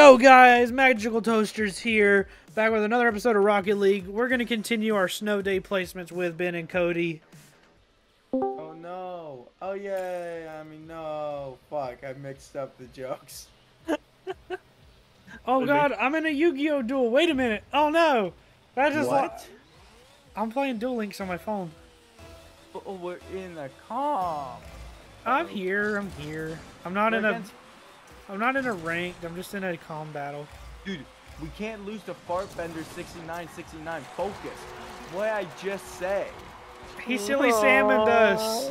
Yo guys, Magical Toasters here, back with another episode of Rocket League. We're going to continue our snow day placements with Ben and Cody. Oh no, oh yay, I mean no, fuck, I mixed up the jokes. Oh god, I'm in a Yu-Gi-Oh duel, wait a minute, oh no. That just what? I'm playing Duel Links on my phone. Oh, we're in a comp. I'm here. I'm not in a ranked, I'm just in a calm battle. Dude, we can't lose to Fartbender 6969. Focus. What I just say. He silly salmoned us.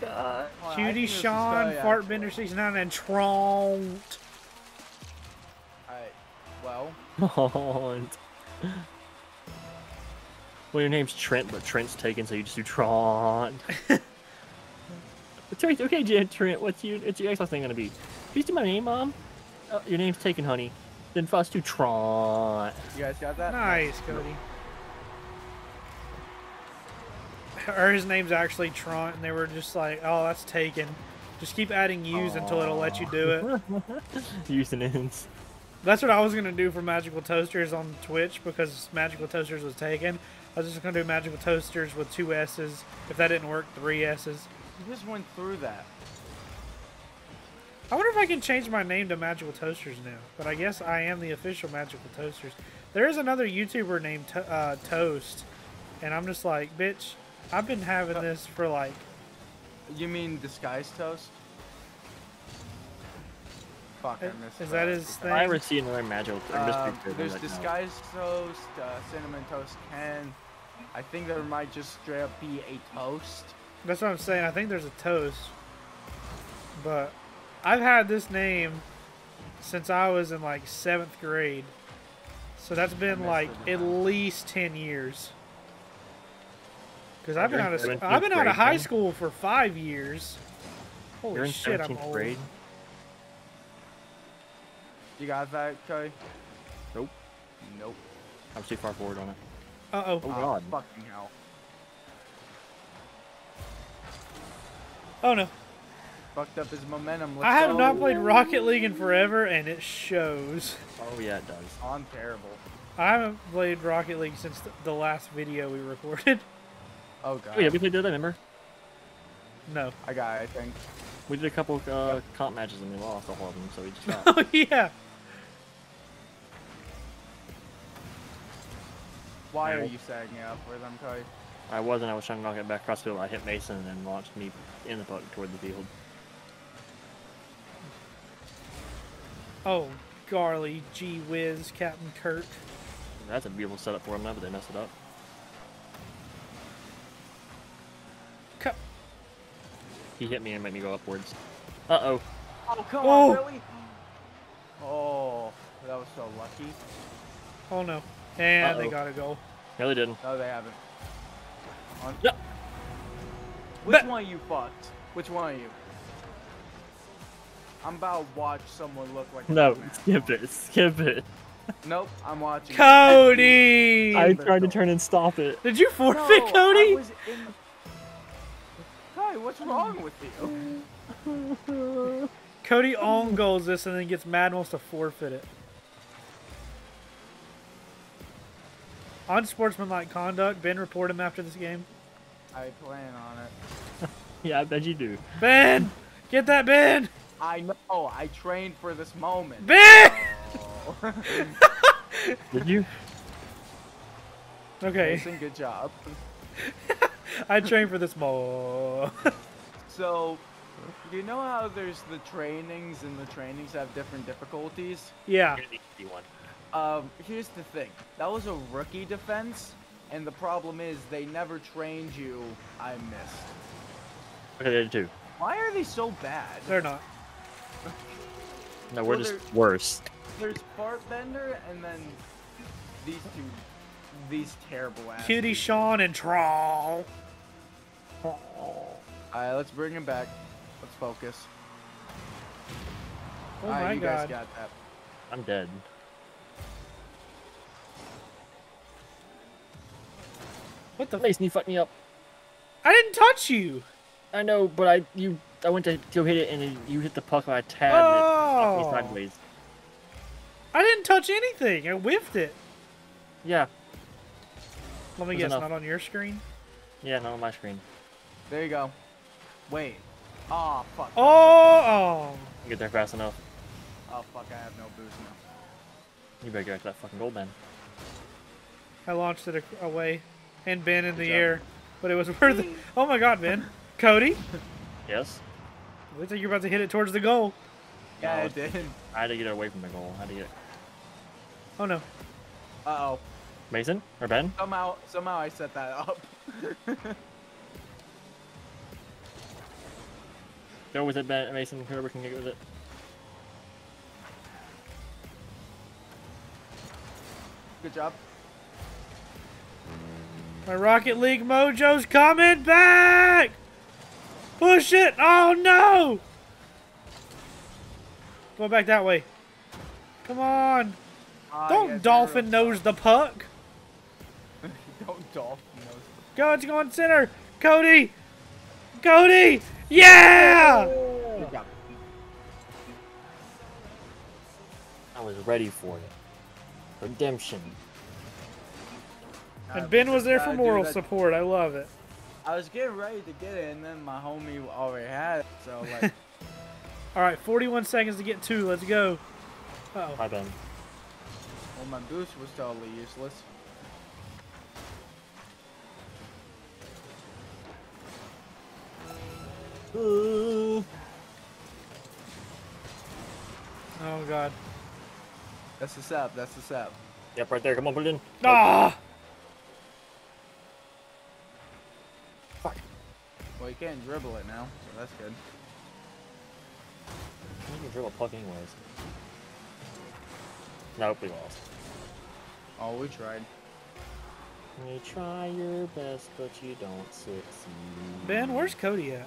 God. Cutie Sean, Fartbender 69, and Tront. Alright, well. Well, your name's Trent, but Trent's taken, so you just do Tront. Okay, Jan Trent, what's your last name gonna be? Please do my name, Mom. Oh, your name's taken, honey. Then first do Tront. You guys got that? Nice, Cody. Or his name's actually Tront, and they were just like, oh, that's taken. Just keep adding U's until it'll let you do it. U's and ends. That's what I was gonna do for Magical Toasters on Twitch, because Magical Toasters was taken. I was just gonna do Magical Toasters with 2 S's. If that didn't work, 3 S's. You just went through that. I wonder if I can change my name to Magical Toasters now, but I guess I am the official Magical Toasters. There is another YouTuber named Toast, and I'm just like, bitch, I've been having this for like... You mean Disguised Toast? Fuck, I missed Is that his thing? I haven't seen another Magical Toast. There's right Disguised Toast, Cinnamon Toast Ken. I think there might just straight up be a Toast. That's what I'm saying. I think there's a Toast, but I've had this name since I was in like 7th grade, so that's been like at least 10 years. Because I've been out of high school for 5 years. Holy shit, I'm old. You got that, Cody? Nope. Nope. I'm too far forward on it. Uh oh. Oh god. Oh, fucking hell. Oh no. Fucked up his momentum. Let's I have not played Rocket League in forever, and it shows. Oh yeah, it does. I'm terrible. I haven't played Rocket League since the last video we recorded. Oh god. Oh yeah, we played that, remember? No. I got it, I think. We did a couple of comp matches and we lost all of them, so we just got... Oh yeah! Why are you sagging up with them, Cody? I wasn't. I was trying to knock it back across the field. I hit Mason and then launched me in the puck toward the field. Oh, Garly, gee whiz, Captain Kirk. That's a beautiful setup for him now, but they messed it up. Cup. He hit me and made me go upwards. Uh-oh. Oh, come on, really? Oh, that was so lucky. Oh, no. And they got a goal. No, they didn't. No, they haven't. No. Which one you fucked? Which one are you? I'm about to watch someone look like skip it. Nope, I'm watching. Cody! I tried to turn and stop it. Did you forfeit, Cody? Cody, what's wrong with you? Cody own goals this and then gets mad and wants to forfeit it. Unsportsmanlike conduct. Ben, report him after this game. I plan on it. Yeah, I bet you do. Ben! Get that, Ben! I know. I trained for this moment. Ben! Oh. Did you? Okay. Mason, good job. I trained for this moment. So, you know how there's the trainings and the trainings have different difficulties? Yeah. Here's the thing. That was a rookie defense, and the problem is they never trained you. I missed. Okay, they did too. Why are they so bad? They're not. No, we're just worse. There's Fartbender, and then these two, these terrible ass. Cutie Sean and Troll. Alright, let's bring him back. Let's focus. Oh my god. Guys got that. I'm dead. What the? Mason, you fucked me up. I didn't touch you. I know, but you I went to go hit it, and you hit the puck on a tad. Oh. And it knocked me sideways. I didn't touch anything. I whiffed it. Yeah. Let me guess. Enough. Not on your screen. Yeah, not on my screen. There you go. Wait. Oh fuck. Oh. You get there fast enough. Oh fuck! I have no boost now. You better get to that fucking goal, Ben. I launched it away, and Ben in the air, but it was worth it. Oh my god, Ben. Cody. Yes. It looks like you're about to hit it towards the goal. Yeah, no, I did. I had to get it away from the goal. I had to get it. Oh no. Uh oh. Mason or Ben? Somehow I set that up. Go with it, Ben, Mason. Whoever can get with it. Good job. My Rocket League mojo's coming back! Push it! Oh no! Go back that way. Come on! Don't dolphin nose the puck! Don't dolphin nose the puck. Go, it's going center! Cody! Cody! Yeah! Good job. I was ready for it. Redemption. And Ben was there for moral support. I love it. I was getting ready to get it, and then my homie already had it. So like, all right, 41 seconds to get two. Let's go. Uh-oh. Hi Ben. Well, my boost was totally useless. Ooh. Oh god. That's the sap. That's the sap. Yep, right there. Come on, put it in. Ah. Well, you can't dribble it now, so that's good. You can dribble a puck anyways. Nope, we lost. Oh, we tried. You try your best, but you don't succeed. Ben, where's Cody at?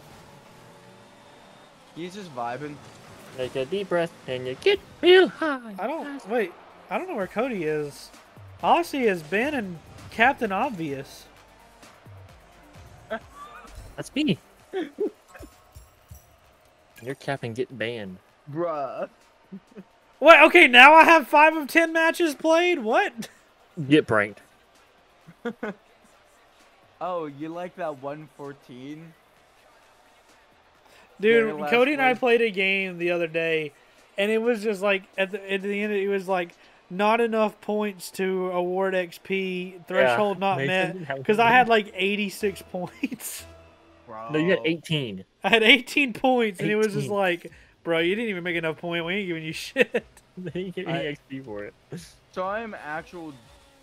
He's just vibing. Take a deep breath, and you get real high. I don't know where Cody is. All I see is Ben and Captain Obvious. That's me. Your captain get banned. Bruh. What? Okay, now I have 5 of 10 matches played? What? Get pranked. Oh, you like that 114? Dude, yeah, Cody and I played a game the other day, and it was just like, at the end, it was like, not enough points to award XP, threshold not met, because I had like 86 points. Bro. No, you had 18. I had 18 points, and it was just like, bro, you didn't even make enough point. We ain't giving you shit. They ain't giving you XP for it. So I'm actual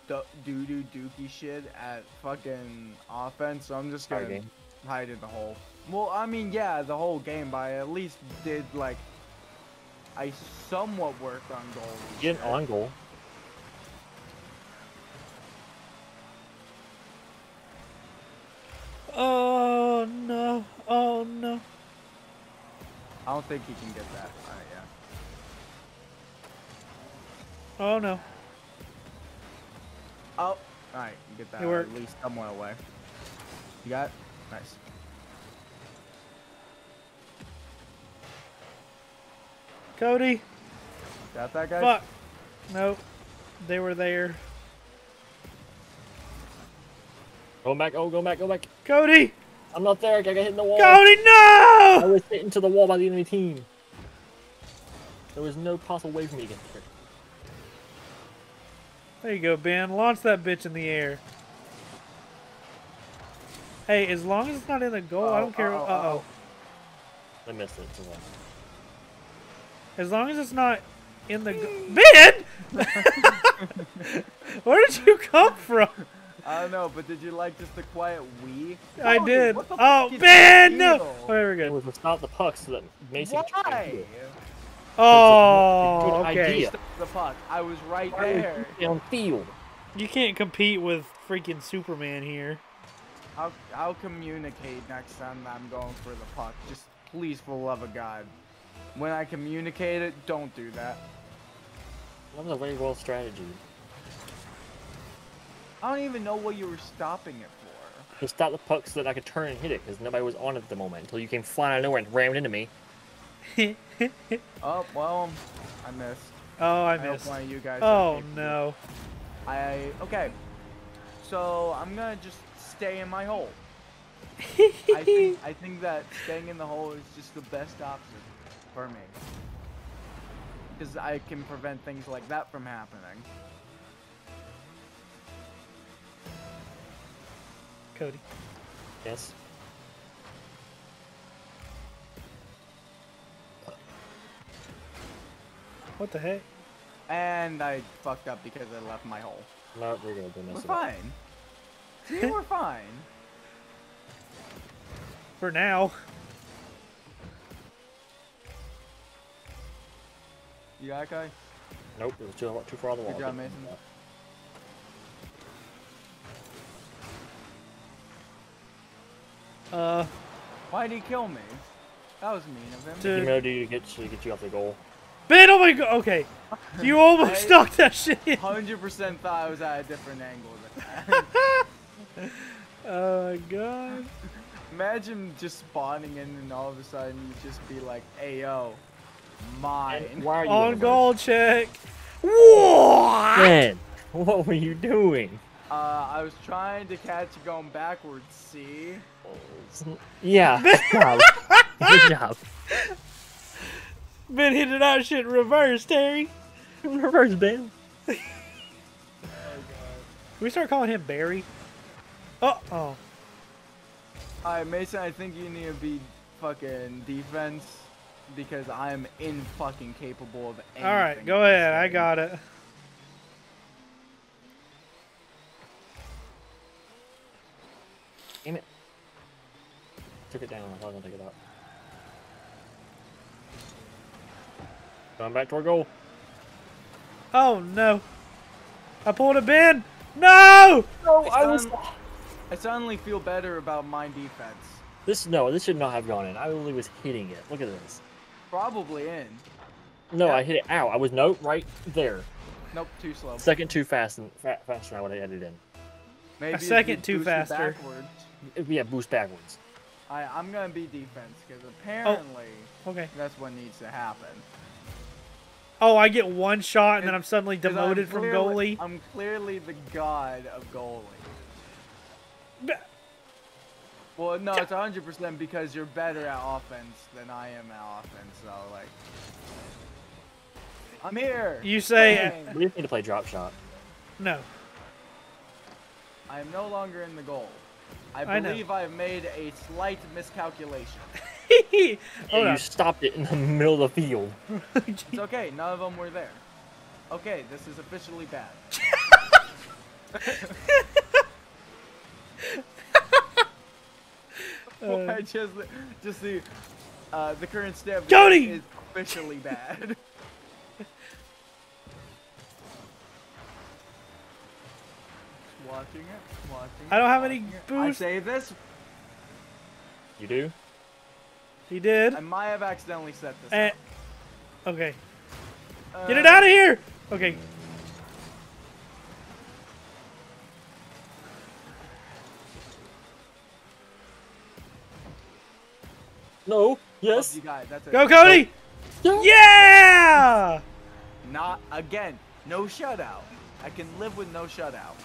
dookie shit at fucking offense, so I'm just going to hide in the hole. Well, I mean, yeah, the whole game, but I at least did, like, I somewhat worked on goal. You did on goal. Oh no, oh no. I don't think he can get that. All right, yeah. Oh no. Oh, all right, get that at least somewhere away. You got it? Nice. Cody. Got that guy? Fuck. Nope. They were there. Go back, oh, go back, go back. Cody! I'm not there, I got hit in the wall. Cody, no! I was hit into the wall by the enemy team. There was no possible way for me to get there. There you go, Ben. Launch that bitch in the air. Hey, as long as it's not in the goal, I don't care. Uh-oh. I missed it. As long as it's not in the goal. Ben! Where did you come from? I don't know, but did you like just the quiet wee? I did. Oh, Ben! No! Oh, there we go. It was without the puck so that Mason could Oh, okay. The puck. I was right there. Downfield. You can't compete with freaking Superman here. I'll communicate next time that I'm going for the puck. Just please, for the love of God. When I communicate it, don't do that. That was a very well strategy. I don't even know what you were stopping it for. to stop the puck so that I could turn and hit it, because nobody was on at the moment until you came flying out of nowhere and rammed into me. Oh, well, I missed. Oh, I missed. One of you guys. Oh, no. Okay. So, I'm going to just stay in my hole. I think that staying in the hole is just the best option for me. Because I can prevent things like that from happening. Cody. Yes. What the heck? And I fucked up because I left my hole. No, we're gonna do this. We're fine. See, we're fine. For now. You got it, guy? Nope, it was too far on the wall. Good job, Mason. Why'd he kill me? That was mean of him. He murdered you to get you off the goal. Man, oh my god, okay. You almost knocked that shit in. 100% thought I was at a different angle than that. Oh my god. Imagine just spawning in and all of a sudden you just be like, Ayo, mine. Why are you on goal check. What? Man, what were you doing? I was trying to catch you going backwards, see? Yeah, good job. Good job. Been hitting that shit in reverse, Terry. Reverse, Ben. Oh, God. We start calling him Barry. Uh-oh. Alright, Mason, I think you need to be fucking defense because I'm fucking capable of anything. Alright, go ahead. I got it. Damn it. Took it down. I wasn't going to take it out. Going back to our goal. Oh no! I pulled a bin. No! No, I suddenly feel better about my defense. This should not have gone in. I literally was hitting it. Look at this. Probably in. No, yeah. I hit it. Ow! I was right there. Nope, too slow. Second too fast and faster. I would have added in. Maybe a second too faster. Yeah, boost backwards. I'm gonna be defense because apparently that's what needs to happen. Oh, I get one shot and then I'm suddenly demoted from goalie? I'm clearly the god of goalie. Well, no, it's 100% because you're better at offense than I am at offense, so, like... I'm here! You say... We just need to play drop shot. No. I am no longer in the goal. I believe I have made a slight miscalculation. Yeah, you stopped it in the middle of the field. It's okay, none of them were there. Okay, this is officially bad. Just the current state of the game is officially bad. Watching it, watching it. I don't have any boost. I save this. You do? He did. I might have accidentally set this up. Okay. Get it out of here! Okay. No. Yes. You got it. That's it. Go, Cody! Go. Yeah! Not again. No shutout. I can live with no shutout.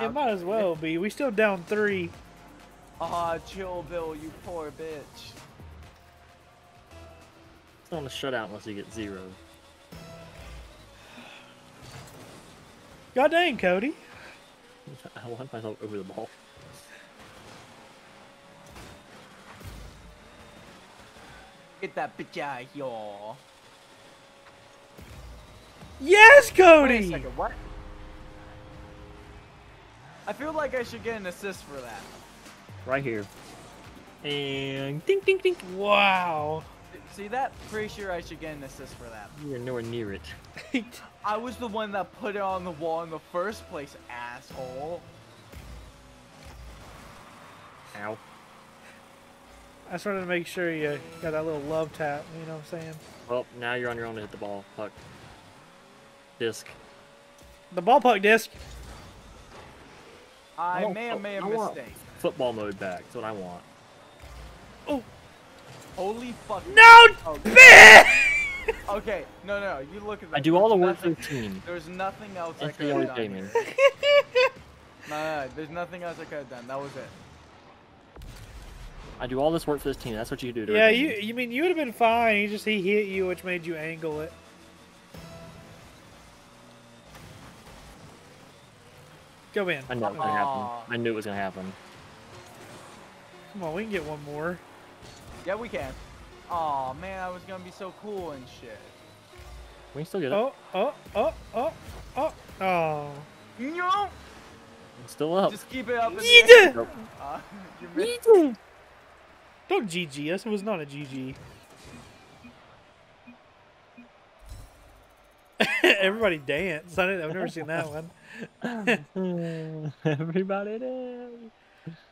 It might as well be. We still down 3. Aw, chill, Bill, you poor bitch. It's not a shutout unless you get 0. God dang, Cody. I want myself over the ball. Get that bitch out of here. Yes, Cody! Wait a second, what? I feel like I should get an assist for that. Right here. And ding, ding, ding. Wow. See that? Pretty sure I should get an assist for that. You're nowhere near it. I was the one that put it on the wall in the first place, asshole. Ow. I just wanted to make sure you got that little love tap, you know what I'm saying? Well, now you're on your own to hit the ball. Puck. Disc. The ball puck disc. I may have made a mistake. Football mode back. That's what I want. Oh. Holy fuck. No! Okay. Okay, no, no, you look at that. I do all the work for the team. There's nothing else I could have done. No, no, there's nothing else I could have done. That was it. I do all this work for this team. That's what you do to it. Yeah, you mean you would have been fine. He just hit you, which made you angle it. Go in. I know it was gonna happen. I knew it was gonna happen. Come on, we can get one more. Yeah, we can. Aw, man, I was gonna be so cool and shit. We can still get up. Oh, oh, oh, oh, oh, oh. No! It's still up. Just keep it up. Yeet! Yeet! Don't GG. This was not a GG. Everybody dance. I've never seen that one. Everybody dance.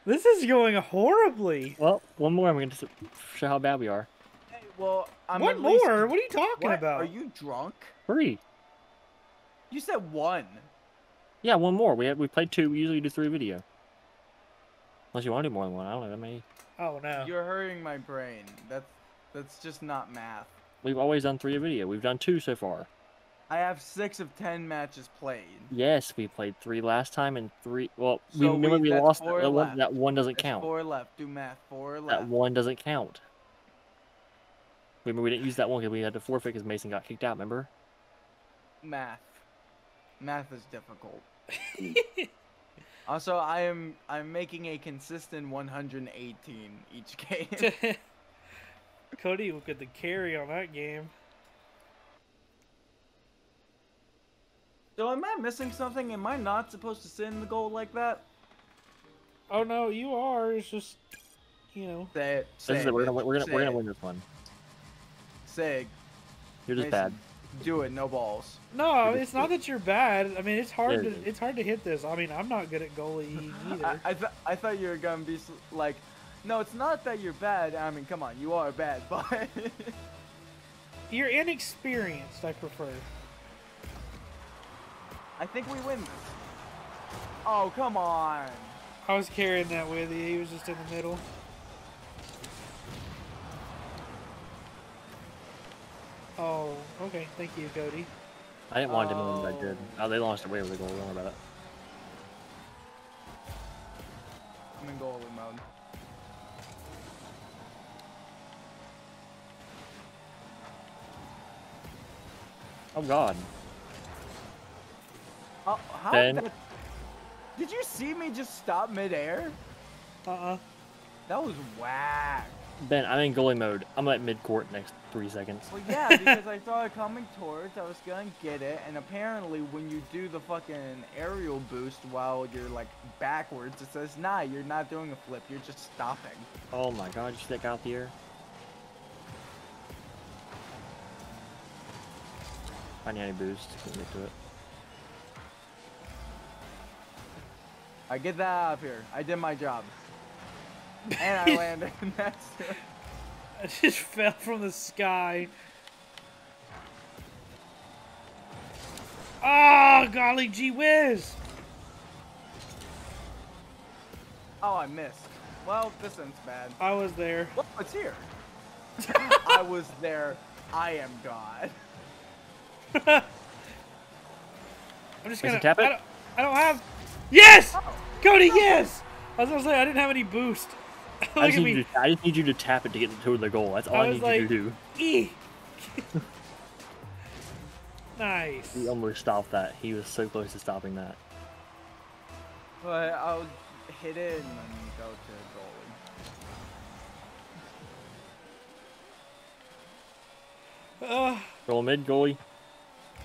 This is going horribly. Well, one more. I'm going to show how bad we are. Hey, well, I'm one more? What are you talking about? Are you drunk? Three. You said one. Yeah, one more. We played two. We usually do three video. Unless you want to do more than one. I don't know that many. Oh, no. You're hurting my brain. That's just not math. We've always done three a video. We've done two so far. I have 6 of 10 matches played. Yes, we played 3 last time and 3. Well, so we lost that one doesn't count. 4 left. Do math. 4 left. That one doesn't count. Remember, we didn't use that one because we had to forfeit because Mason got kicked out. Remember? Math. Math is difficult. Also, I'm making a consistent 118 each game. Cody will get the carry on that game. So am I missing something? Am I not supposed to send the goal like that? Oh no, you are. It's just, you know. Say it. Say it. We're gonna win this one. Sig. You're just bad. Do it. No balls. No, it's not that you're bad. I mean, it's hard to hit this. I mean, I'm not good at goalie either. I thought you were gonna be like, no, it's not that you're bad. I mean, come on, you are bad, but you're inexperienced. I prefer. I think we win this. Oh, come on. I was carrying that with you. He was just in the middle. Oh, okay. Thank you, Cody. I didn't want to win, but I did. Oh, they lost away with the goal. Don't worry about it. I'm in goalie mode. Oh, God. How did you see me just stop midair? That was whack. Ben, I'm in goalie mode. I'm at mid-court next 3 seconds. Well, yeah, because I saw it coming towards. I was going to get it. And apparently when you do the fucking aerial boost while you're, like, backwards, it says, nah, you're not doing a flip. You're just stopping. Oh, my God. You stick out the air. I need a boost. Couldn't get to it. I get that out of here. I did my job. And I landed. I just fell from the sky. Oh, golly gee whiz. Oh, I missed. Well, this ends bad. I was there. Well, it's here. I was there. I am God. I'm just going to tap it. I don't have... Yes! Oh. Cody, yes! I was gonna say, I didn't have any boost. I just need you to tap it to get to the goal. That's all I need you to do. Nice. He almost stopped that. He was so close to stopping that. But I'll hit it and then go to goal. Roll mid, goalie.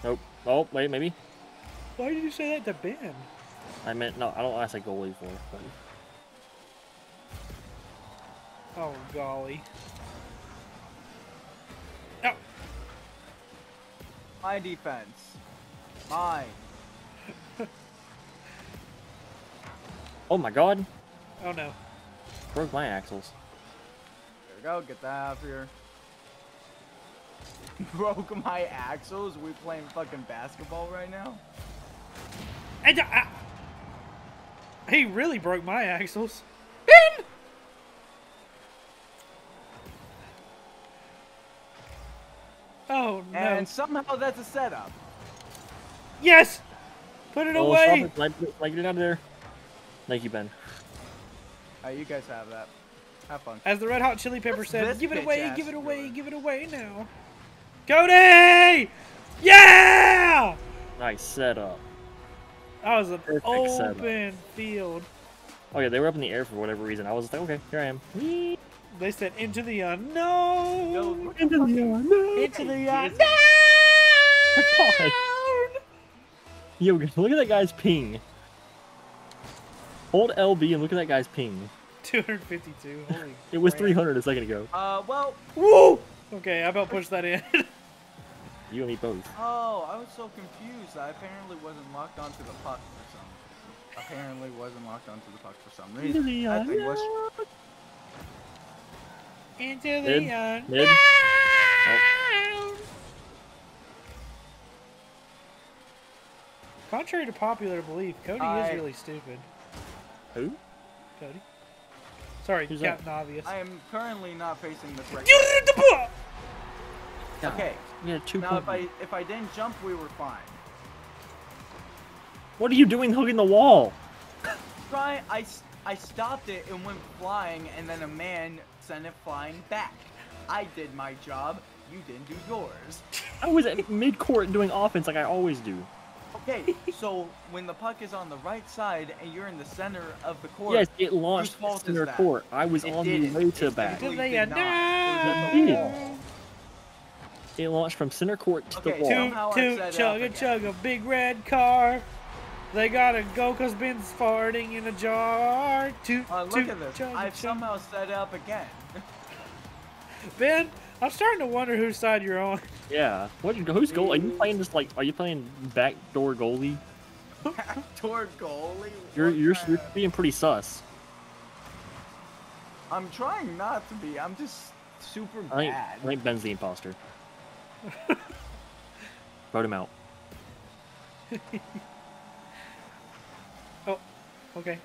Nope. Oh, wait, maybe. Why did you say that to Ben? I meant, no, I don't want to say goalie for it, but... Oh, golly. No! My defense. Mine. Oh, my God. Oh, no. Broke my axles. There we go, get that out of here. Broke my axles? We playing fucking basketball right now? He really broke my axles. In! Oh, no. And somehow that's a setup. Yes! Put it away! Like it out of there. Thank you, Ben. You guys have that. Have fun. As the Red Hot Chili Pepper said, give it away, give it away, give it away now. Cody! Yeah! Nice setup. That was an open field. Oh, yeah, they were up in the air for whatever reason. I was like, okay, here I am. They said, into the unknown. No. Into the unknown. Into the unknown. God. Yo, look at that guy's ping. Hold LB and look at that guy's ping. 252. Holy it was 300 a second ago. Well. Woo! Okay, I about pushed that in. You and me both. Oh, I was so confused. I apparently wasn't locked onto the puck for some. Apparently wasn't locked onto the puck for some reason. That thing was. Into the unknown. Oh. Contrary to popular belief, Cody is really stupid. Who? Cody. Sorry, Captain Obvious. I am currently not facing this right now. Okay. Yeah, now if I didn't jump, we were fine. What are you doing hugging the wall? I stopped it and went flying, and then a man sent it flying back. I did my job. You didn't do yours. I was at midcourt doing offense like I always do. Okay, so when the puck is on the right side and you're in the center of the court, yes, it launched the center court. I was on the way to back. It launched from center court to the wall. Toot, toot, chug a big red car. They got a go because Ben's farting in a jar. Toot, look at this. I've somehow set up again. Ben, I'm starting to wonder whose side you're on. Yeah. Who's goal? Are you playing just like? Are you playing backdoor goalie? Backdoor goalie. You're being pretty sus. I'm trying not to be. I'm just super bad. I think Ben's the imposter. Vote him out. Oh, okay.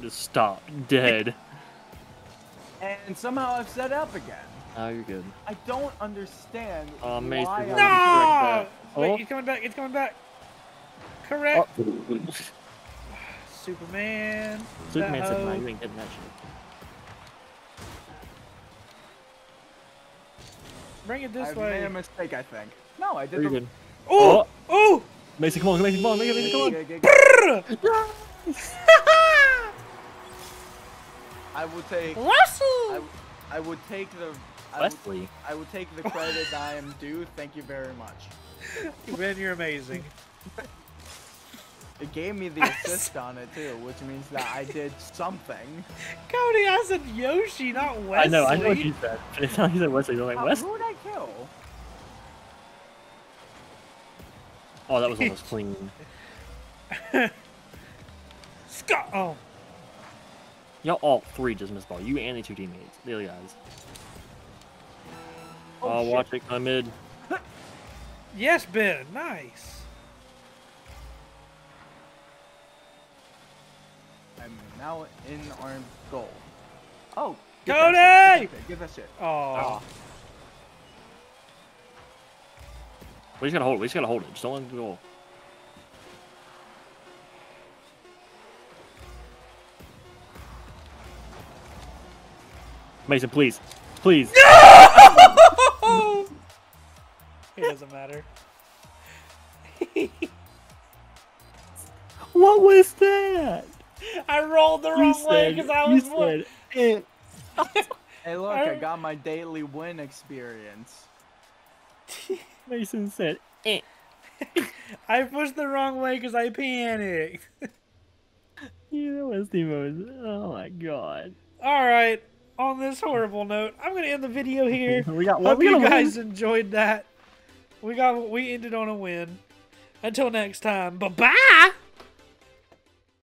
Just stop. Dead. And somehow I've set up again. Oh, you're good. I don't understand. Why I... No! Wait, he's coming back. It's coming back. Correct. Oh. Superman. Superman said, no, you ain't getting that shit. Bring it this way. I made a mistake, I think. No, I didn't. You're good. Oh! Oh! Mason, come on. Mason, come on. Mason, come on. Go. I will take. I would take the Wesley. I would take the credit I am due. Thank you very much. Ben, you're amazing. It gave me the assist on it too, which means that I did something. Cody, I said Yoshi, not Wesley. I know what you said. It's not you said Wesley. They're like Wesley. Who would I kill? Oh, that was almost clean. Scott. Oh. Y'all all three just missed ball. You and the two teammates. The other guys. Oh, watch it come mid. Yes, Ben. Nice. I'm now in armed goal. Oh. Cody! Give that shit. Oh. We just gotta hold it. We just gotta hold it. Just don't let it go. Mason, please. Please. No! It doesn't matter. What was that? I rolled the wrong way because I was one. Hey, look, I got my daily win experience. Mason said, eh. I pushed the wrong way because I panicked. Yeah, that was the most. Oh, my God. All right. On this horrible note, I'm gonna end the video here. Hope you guys enjoyed that. We ended on a win. Until next time, bye bye.